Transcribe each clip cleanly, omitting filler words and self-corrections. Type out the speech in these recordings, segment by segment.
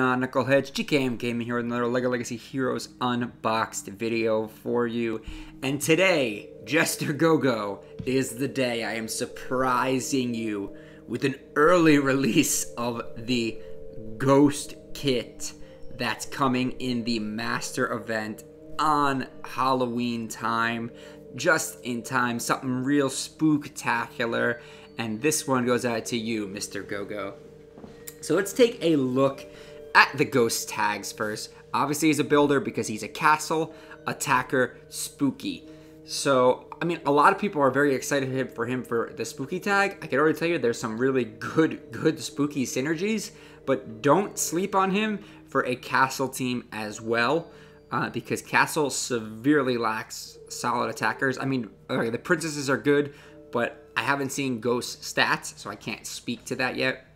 On Nickelhead GKM Gaming here with another LEGO Legacy Heroes Unboxed video for you. And today, Jester Go-Go is the day I am surprising you with an early release of the Ghost Kit that's coming in the Master Event on Halloween time. Just in time, something real spooktacular. And this one goes out to you, Mr. Go-Go. So let's take a look at the ghost tags first. Obviously he's a builder because he's a castle, attacker, spooky. So, I mean, a lot of people are very excited for him for the spooky tag. I can already tell you there's some really good spooky synergies, but don't sleep on him for a castle team as well, because castle severely lacks solid attackers. I mean, okay, the princesses are good, but I haven't seen ghost stats, so I can't speak to that yet.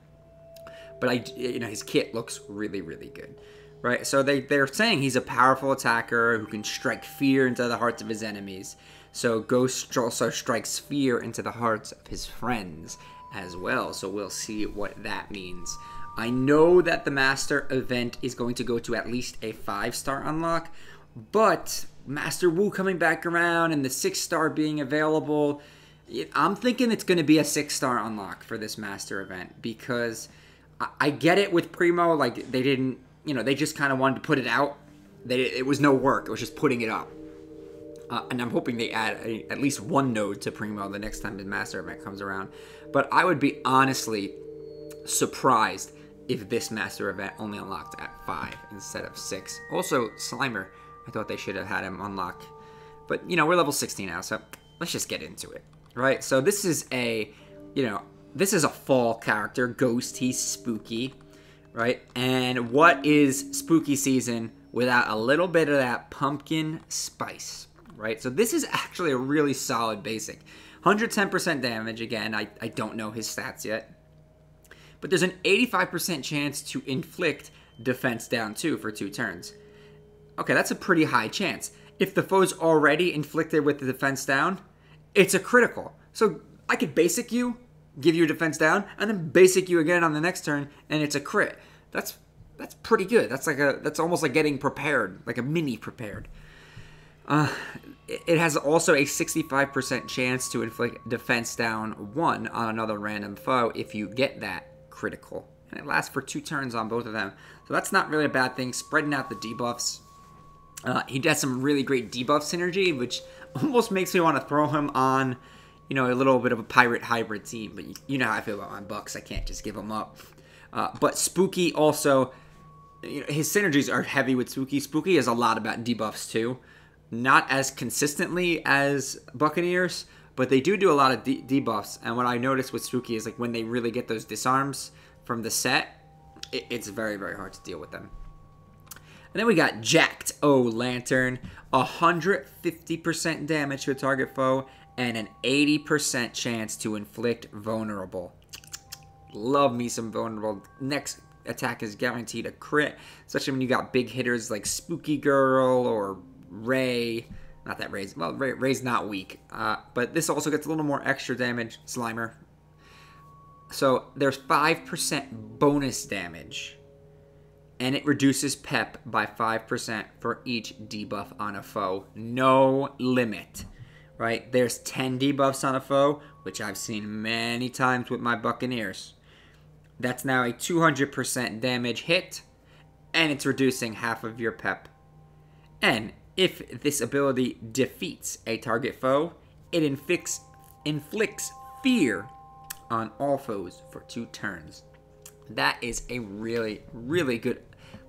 But his kit looks really, really good, right? So they're saying he's a powerful attacker who can strike fear into the hearts of his enemies. So Ghost also strikes fear into the hearts of his friends as well. So we'll see what that means. I know that the Master Event is going to go to at least a 5-star unlock, but Master Wu coming back around and the 6-star being available, I'm thinking it's going to be a 6-star unlock for this Master Event because I get it with Primo, like they didn't, they just kind of wanted to put it out. It was no work, it was just putting it up. And I'm hoping they add at least one node to Primo the next time the Master Event comes around. But I would be honestly surprised if this Master Event only unlocked at 5 instead of 6. Also, Slimer, I thought they should have had him unlock. But, we're level 16 now, so let's just get into it, right? So this is a, this is a fall character, Ghost, he's spooky, right? And what is spooky season without a little bit of that pumpkin spice, right? So this is actually a really solid basic. 110% damage, again, I don't know his stats yet. But there's an 85% chance to inflict defense down 2 for 2 turns. Okay, that's a pretty high chance. If the foe's already inflicted with the defense down, it's a critical. So I could basic you, give you a defense down, and then basic you again on the next turn, and it's a crit. That's pretty good. That's almost like getting prepared, like a mini prepared. It has also a 65% chance to inflict defense down 1 on another random foe if you get that critical, and it lasts for 2 turns on both of them. So that's not really a bad thing. Spreading out the debuffs. He does some really great debuff synergy, which almost makes me want to throw him on, a little bit of a pirate hybrid team, but you know how I feel about my Bucks. I can't just give them up. But Spooky also, his synergies are heavy with Spooky. Spooky is a lot about debuffs too. Not as consistently as Buccaneers, but they do a lot of debuffs. And what I noticed with Spooky is like when they really get those disarms from the set, it's very, very hard to deal with them. And then we got Jacked O Lantern, 150% damage to a target foe, and an 80% chance to inflict vulnerable. Love me some vulnerable. Next attack is guaranteed a crit, especially when you got big hitters like Spooky Girl or Ray. Not that Ray's, well, Ray's not weak, but this also gets a little more extra damage, Slimer. So there's 5% bonus damage, and it reduces pep by 5% for each debuff on a foe. No limit. Right, there's 10 debuffs on a foe, which I've seen many times with my Buccaneers. That's now a 200% damage hit, and it's reducing half of your pep. And if this ability defeats a target foe, it inflicts fear on all foes for 2 turns. That is a really, really good,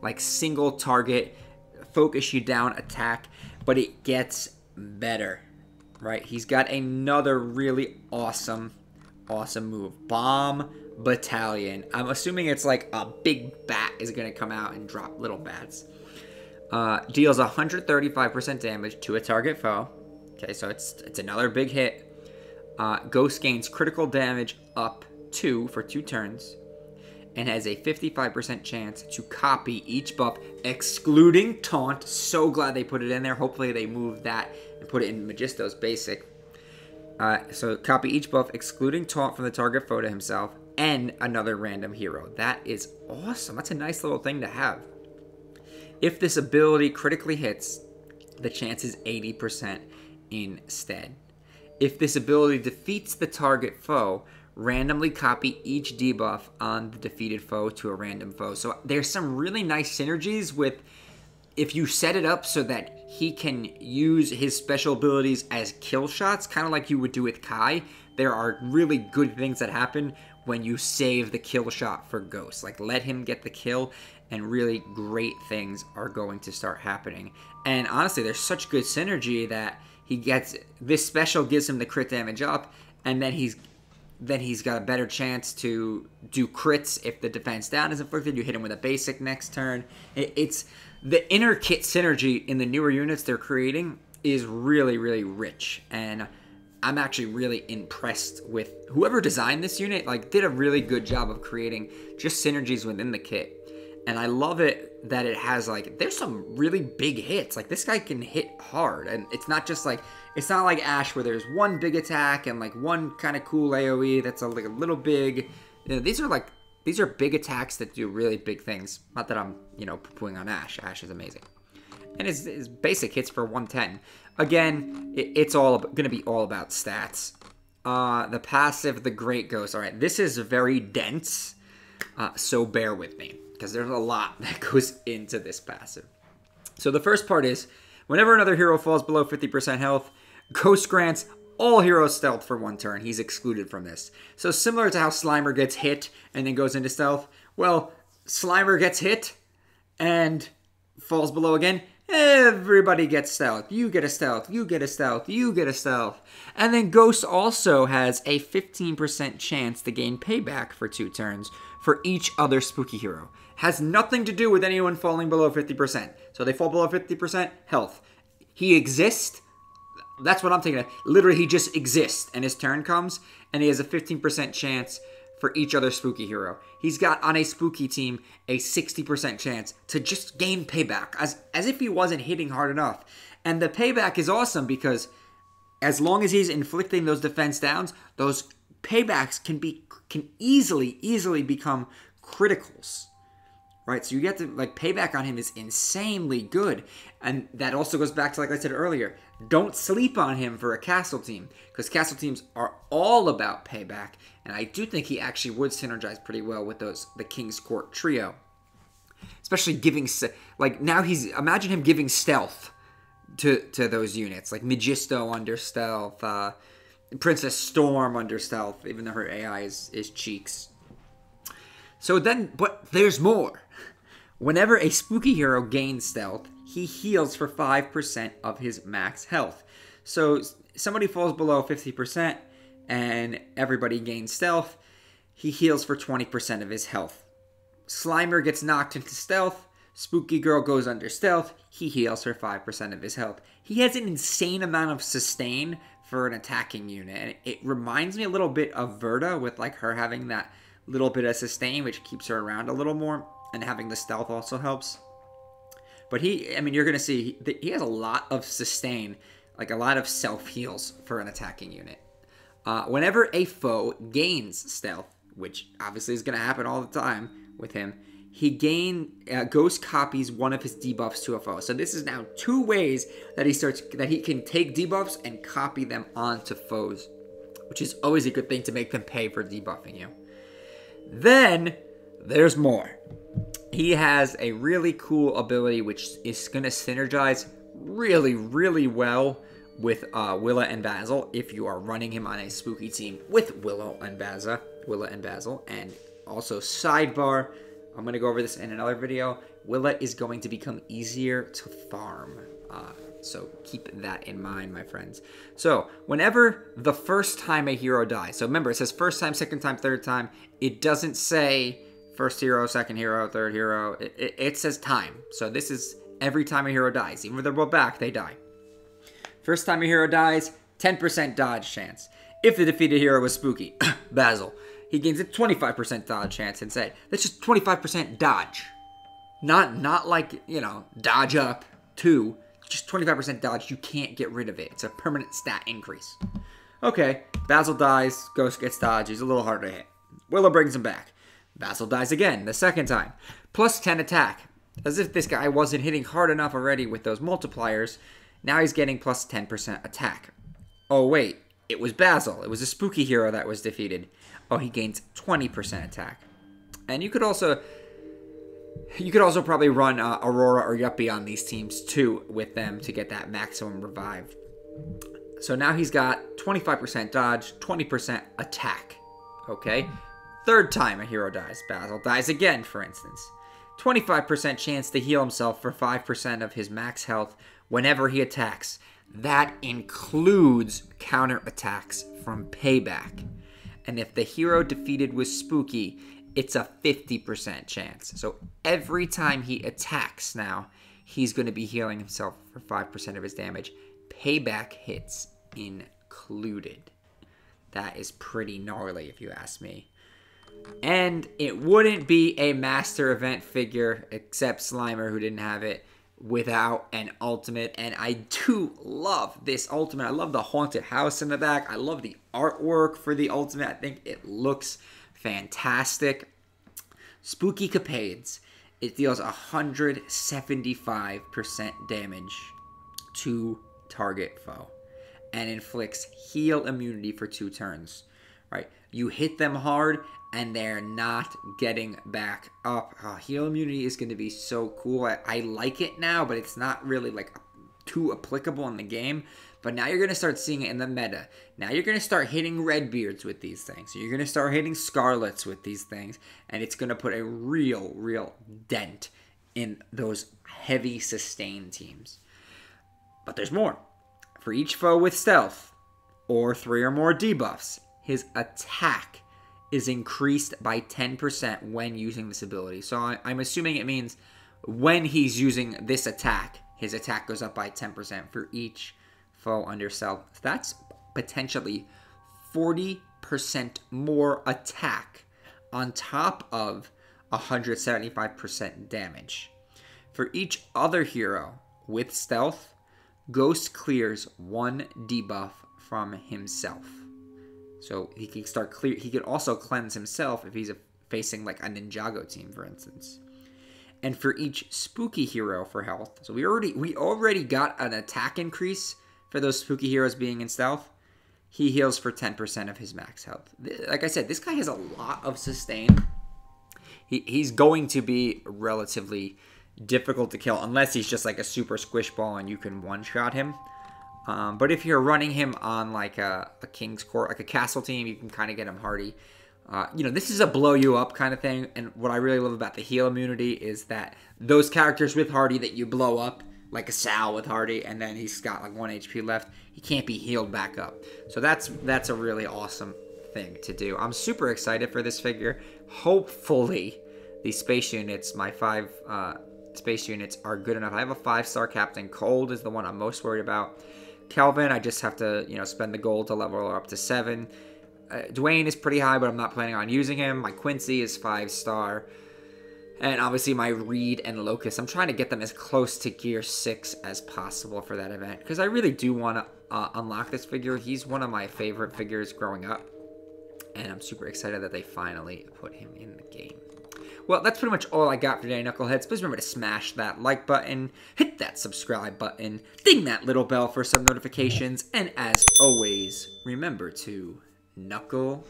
like, single target, focus you down attack, but it gets better. Right, he's got another really awesome move. Bomb Battalion. I'm assuming it's like a big bat is going to come out and drop little bats. Deals 135% damage to a target foe. Okay, so it's another big hit. Ghost gains critical damage up 2 for 2 turns. And has a 55% chance to copy each buff, excluding taunt. So glad they put it in there. Hopefully they move that and put it in Magisto's basic. So copy each buff, excluding taunt from the target foe to himself, and another random hero. That is awesome. That's a nice little thing to have. If this ability critically hits, the chance is 80% instead. If this ability defeats the target foe, randomly copy each debuff on the defeated foe to a random foe. So there's some really nice synergies with, if you set it up so that he can use his special abilities as kill shots, kind of like you would do with Kai, there are really good things that happen when you save the kill shot for Ghost. Like, let him get the kill, and really great things are going to start happening. And honestly, there's such good synergy that he gets, this special gives him the crit damage up, and then he's got a better chance to do crits if the defense down is inflicted. You hit him with a basic next turn. It's the inner kit synergy in the newer units they're creating is really, really rich. And I'm actually really impressed with whoever designed this unit. Like, did a really good job of creating just synergies within the kit. And I love it that it has, like, there's some really big hits. Like, this guy can hit hard. And it's not just like, it's not like Ash where there's one big attack and like one kind of cool AoE that's like a little big. You know, these are like, these are big attacks that do really big things. Not that I'm, you know, poo-pooing on Ash. Ash is amazing. And his basic hits for 110. Again, it's all going to be all about stats. The passive, the Great Ghost. All right, this is very dense, so bear with me, because there's a lot that goes into this passive. So the first part is, whenever another hero falls below 50% health, Ghost grants all heroes stealth for one turn. He's excluded from this. So similar to how Slimer gets hit and then goes into stealth, well, Slimer gets hit and falls below again. Everybody gets stealth. You get a stealth. You get a stealth. You get a stealth. And then Ghost also has a 15% chance to gain payback for 2 turns for each other spooky hero. Has nothing to do with anyone falling below 50%. So they fall below 50% health. He exists. That's what I'm thinking of. Literally, he just exists, and his turn comes, and he has a 15% chance for each other spooky hero. He's got, on a spooky team, a 60% chance to just gain payback, as if he wasn't hitting hard enough. And the payback is awesome because as long as he's inflicting those defense downs, those paybacks can easily become criticals. Right, so you get to, like, payback on him is insanely good. And that also goes back to, like I said earlier, don't sleep on him for a castle team, because castle teams are all about payback, and I do think he actually would synergize pretty well with the King's Court trio. Especially giving, like, now he's, imagine him giving stealth to those units, like Magisto under stealth, Princess Storm under stealth, even though her AI is cheeks. So then, but there's more. Whenever a spooky hero gains stealth, he heals for 5% of his max health. So somebody falls below 50% and everybody gains stealth, he heals for 20% of his health. Slimer gets knocked into stealth, Spooky Girl goes under stealth, he heals for 5% of his health. He has an insane amount of sustain for an attacking unit, and it reminds me a little bit of Verda, with like her having that little bit of sustain, which keeps her around a little more, and having the stealth also helps. But he, I mean, you're going to see, he has a lot of sustain, like a lot of self-heals for an attacking unit. Whenever a foe gains stealth, which obviously is going to happen all the time with him, he Ghost copies one of his debuffs to a foe. So this is now 2 ways that he can take debuffs and copy them onto foes, which is always a good thing to make them pay for debuffing you. Then there's more. He has a really cool ability which is going to synergize really, really well with Willa and Basil if you are running him on a spooky team with Willa and Basil. And also, sidebar, I'm going to go over this in another video, Willa is going to become easier to farm. So keep that in mind, my friends. So whenever the first time a hero dies, so remember, it says first time, second time, third time. It doesn't say first hero, second hero, third hero. It says time. So this is every time a hero dies. Even if they're brought back, they die. First time a hero dies, 10% dodge chance. If the defeated hero was spooky, Basil, he gains a 25% dodge chance instead. That's just 25% dodge. Not like, you know, dodge up 2. Just 25% dodge, you can't get rid of it. It's a permanent stat increase. Okay, Basil dies, Ghost gets dodge, he's a little harder to hit. Willa brings him back. Basil dies again, the second time. Plus 10 attack. As if this guy wasn't hitting hard enough already with those multipliers, now he's getting plus 10% attack. Oh wait, it was Basil. It was a spooky hero that was defeated. Oh, he gains 20% attack. And you could also probably run Aurora or Yuppie on these teams too with them to get that maximum revive. So now he's got 25% dodge, 20% attack. Okay, third time a hero dies. Basil dies again, for instance. 25% chance to heal himself for 5% of his max health whenever he attacks. That includes counterattacks from payback. And if the hero defeated was spooky, it's a 50% chance. So every time he attacks now, he's going to be healing himself for 5% of his damage. Payback hits included. That is pretty gnarly if you ask me. And it wouldn't be a Master Event figure, except Slimer, who didn't have it, without an ultimate. And I do love this ultimate. I love the haunted house in the back. I love the artwork for the ultimate. I think it looks fantastic. Spooky Capades. It deals 175% damage to target foe and inflicts heal immunity for 2 turns. Right? You hit them hard and they're not getting back up. Oh, heal immunity is going to be so cool. I like it now, but it's not really like too applicable in the game. But now you're going to start seeing it in the meta. Now you're going to start hitting Redbeards with these things. You're going to start hitting Scarlets with these things. And it's going to put a real, real dent in those heavy sustain teams. But there's more. For each foe with stealth or 3 or more debuffs, his attack is increased by 10% when using this ability. So I'm assuming it means when he's using this attack, his attack goes up by 10% for each foe under stealth. That's potentially 40% more attack on top of 175% damage. For each other hero with stealth, Ghost clears 1 debuff from himself. So he can start clear. He could also cleanse himself if he's facing like a Ninjago team, for instance. And for each spooky hero for health, so we already got an attack increase for those spooky heroes being in stealth. He heals for 10% of his max health. Like I said, this guy has a lot of sustain. He's going to be relatively difficult to kill unless he's just like a super squish ball and you can one-shot him. But if you're running him on like a King's Court, like a castle team, you can kind of get him hardy. You know, this is a blow you up kind of thing. And what I really love about the heal immunity is that those characters with hardy that you blow up, like a Sal with hardy, and then he's got like 1 HP left, he can't be healed back up. So that's a really awesome thing to do. I'm super excited for this figure. Hopefully the space units, my 5 space units are good enough. I have a 5-star captain. Col is the one I'm most worried about. Kelvin, I just have to, you know, spend the gold to level her up to 7. Dwayne is pretty high, but I'm not planning on using him. My Quincy is 5-star. And obviously my Reed and Locust. I'm trying to get them as close to Gear 6 as possible for that event, because I really do want to unlock this figure. He's one of my favorite figures growing up, and I'm super excited that they finally put him in the game. Well, that's pretty much all I got for today, Knuckleheads. Please remember to smash that like button, hit that subscribe button, ding that little bell for some notifications, and as always, remember to knuckle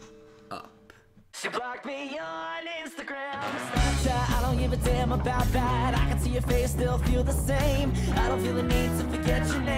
up. She blocked me on Instagram, Snapchat, I don't give a damn about that. I can see your face, still feel the same. I don't feel the need to forget your name.